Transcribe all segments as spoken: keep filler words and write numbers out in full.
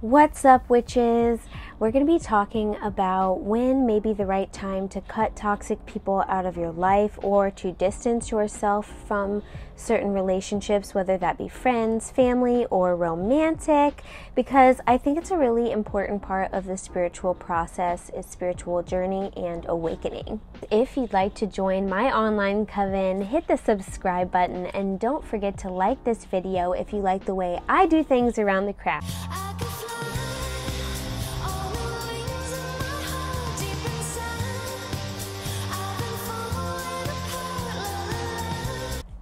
What's up, witches? We're going to be talking about when may be the right time to cut toxic people out of your life or to distance yourself from certain relationships, whether that be friends, family, or romantic, because I think it's a really important part of the spiritual process, is spiritual journey and awakening. If you'd like to join my online coven, hit the subscribe button and don't forget to like this video if you like the way I do things around the craft.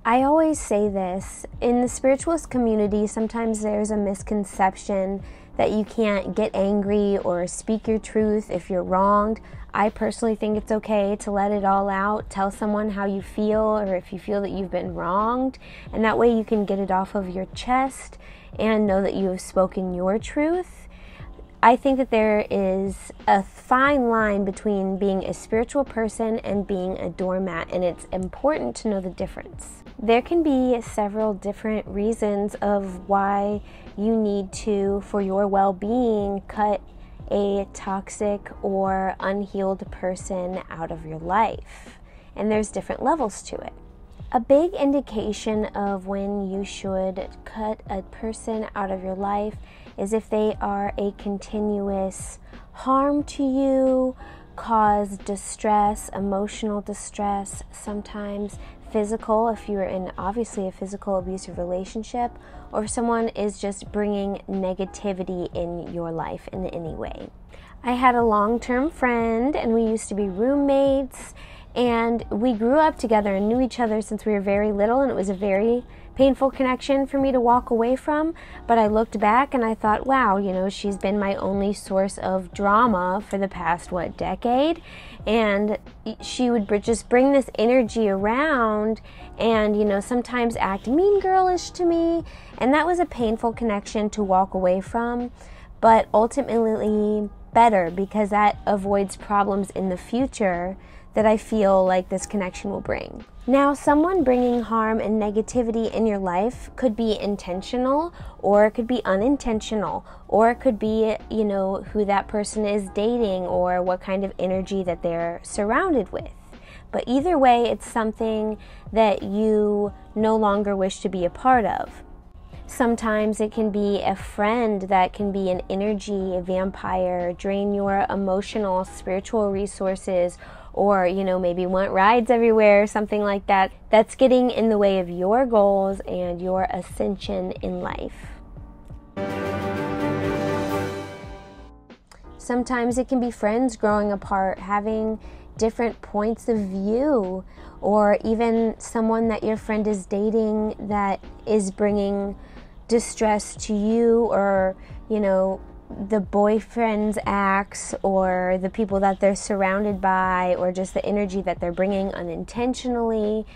I always say this, in the spiritualist community, sometimes there's a misconception that you can't get angry or speak your truth if you're wronged. I personally think it's okay to let it all out, tell someone how you feel or if you feel that you've been wronged, and that way you can get it off of your chest and know that you have spoken your truth. I think that there is a fine line between being a spiritual person and being a doormat, and it's important to know the difference. There can be several different reasons of why you need to, for your well-being, cut a toxic or unhealed person out of your life, and there's different levels to it. A big indication of when you should cut a person out of your life is if they are a continuous harm to you, cause distress, emotional distress, sometimes physical, if you're in obviously a physical abusive relationship, or if someone is just bringing negativity in your life in any way. I had a long-term friend and we used to be roommates, and we grew up together and knew each other since we were very little, and it was a very painful connection for me to walk away from. But I looked back and I thought, wow, you know, she's been my only source of drama for the past, what, decade? And she would just bring this energy around and, you know, sometimes act mean girlish to me. And that was a painful connection to walk away from, but ultimately better, because that avoids problems in the future that I feel like this connection will bring. Now, someone bringing harm and negativity in your life could be intentional, or it could be unintentional, or it could be, you know, who that person is dating or what kind of energy that they're surrounded with. But either way, it's something that you no longer wish to be a part of. Sometimes it can be a friend that can be an energy, a vampire, drain your emotional, spiritual resources, or, you know, maybe want rides everywhere, something like that. That's getting in the way of your goals and your ascension in life. Sometimes it can be friends growing apart, having different points of view, or even someone that your friend is dating that is bringing distress to you, or, you know, the boyfriend's acts, or the people that they're surrounded by, or just the energy that they're bringing unintentionally.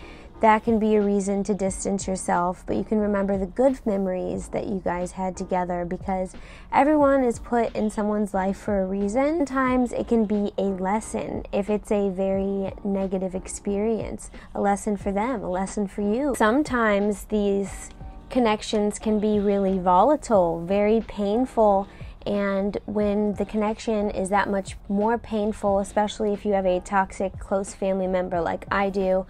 That can be a reason to distance yourself, but you can remember the good memories that you guys had together, because everyone is put in someone's life for a reason. Sometimes it can be a lesson if it's a very negative experience, a lesson for them, a lesson for you. Sometimes these connections can be really volatile, very painful, and when the connection is that much more painful, especially if you have a toxic close family member like I do.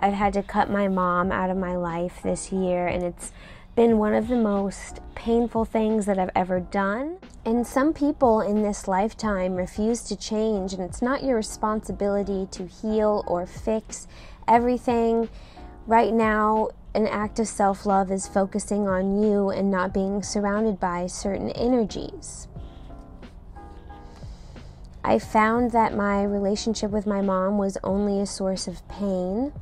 I've had to cut my mom out of my life this year, and it's been one of the most painful things that I've ever done. And some people in this lifetime refuse to change, and it's not your responsibility to heal or fix everything. Right now, an act of self-love is focusing on you and not being surrounded by certain energies. I found that my relationship with my mom was only a source of pain.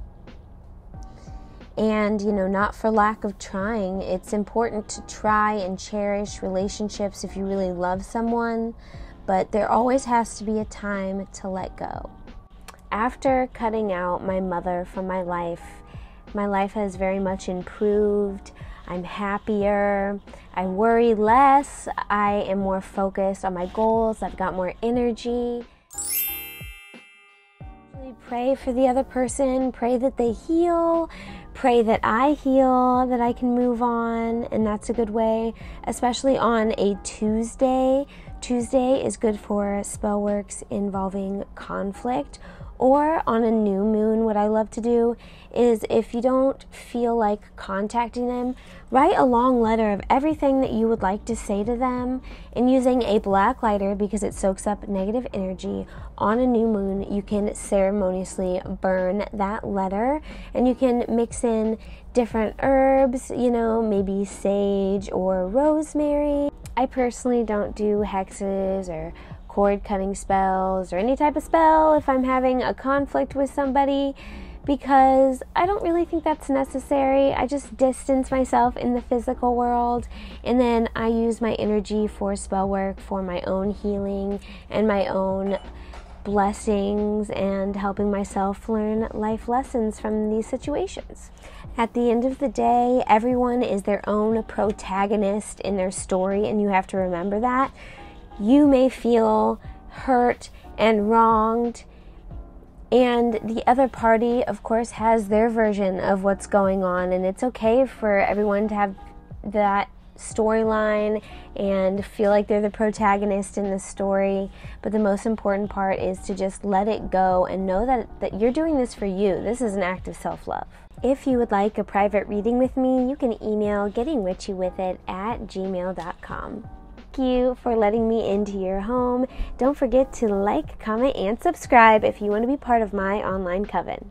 And, you know, not for lack of trying. It's important to try and cherish relationships if you really love someone, but there always has to be a time to let go. After cutting out my mother from my life, my life has very much improved. I'm happier, I worry less, I am more focused on my goals, I've got more energy. really pray for the other person, pray that they heal, pray that I heal, that I can move on, and that's a good way, especially on a Tuesday. Tuesday is good for spell works involving conflict. Or on a new moon, what I love to do is, if you don't feel like contacting them, write a long letter of everything that you would like to say to them, and using a black lighter, because it soaks up negative energy, on a new moon you can ceremoniously burn that letter, and you can mix in different herbs, you know, maybe sage or rosemary. I personally don't do hexes or cord cutting spells or any type of spell if I'm having a conflict with somebody, because I don't really think that's necessary. I just distance myself in the physical world, and then I use my energy for spell work, for my own healing and my own blessings, and helping myself learn life lessons from these situations. At the end of the day, everyone is their own protagonist in their story, and you have to remember that. You may feel hurt and wronged, and the other party, of course, has their version of what's going on, and it's okay for everyone to have that storyline and feel like they're the protagonist in the story, but the most important part is to just let it go and know that, that you're doing this for you. This is an act of self-love. If you would like a private reading with me, you can email getting witchy with it at gmail dot com. Thank you for letting me into your home. Don't forget to like, comment, and subscribe if you want to be part of my online coven.